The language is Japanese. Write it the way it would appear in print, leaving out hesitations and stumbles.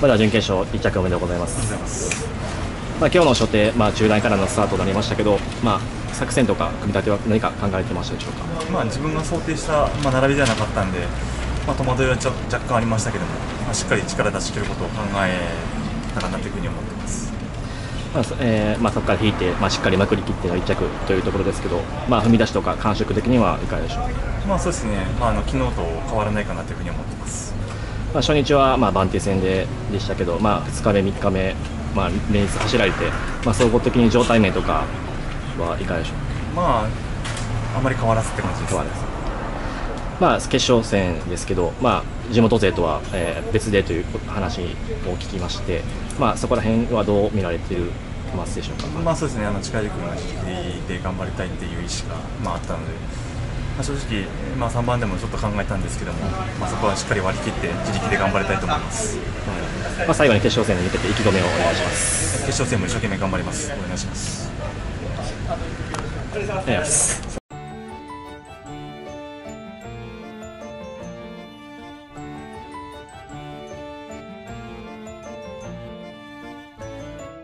まだ準決勝1着おめでとうございます。まあ今日の初手、まあ中団からのスタートになりましたけど、まあ作戦とか組み立ては何か考えてましたでしょうか。まあ自分が想定したまあ並びではなかったんで、まあ戸惑いは若干ありましたけども、まあ、しっかり力出し切ることを考えたかなというふうに思ってます。まあ、そこから引いて、まあ、しっかりまくり切っての1着というところですけど、まあ、踏み出しとか感触的にはいかがでしょうか。まあそうですね、まあ、昨日と変わらないかなというふうに思ってます。まあ初日はまあ番手戦でしたけど、まあ、2日目、3日目、まあ、レース走られて、まあ、総合的に状態面とかはいかがでしょうか。まあ、あまり変わらずって感じですね。まあ、決勝戦ですけど、まあ、地元勢とは別でという話を聞きまして、まあ、そこら辺はどう見られていますでしょうか。まあそうですね、近井君が引き継いで頑張りたいという意思が、まあ、あったので、まあ、正直、まあ、3番でもちょっと考えたんですけども、まあ、そこはしっかり割り切って自力で頑張りたいと思います、まあ、最後に決勝戦に向けて意気込みをお願いします。決勝戦も一生懸命頑張ります。お願いします。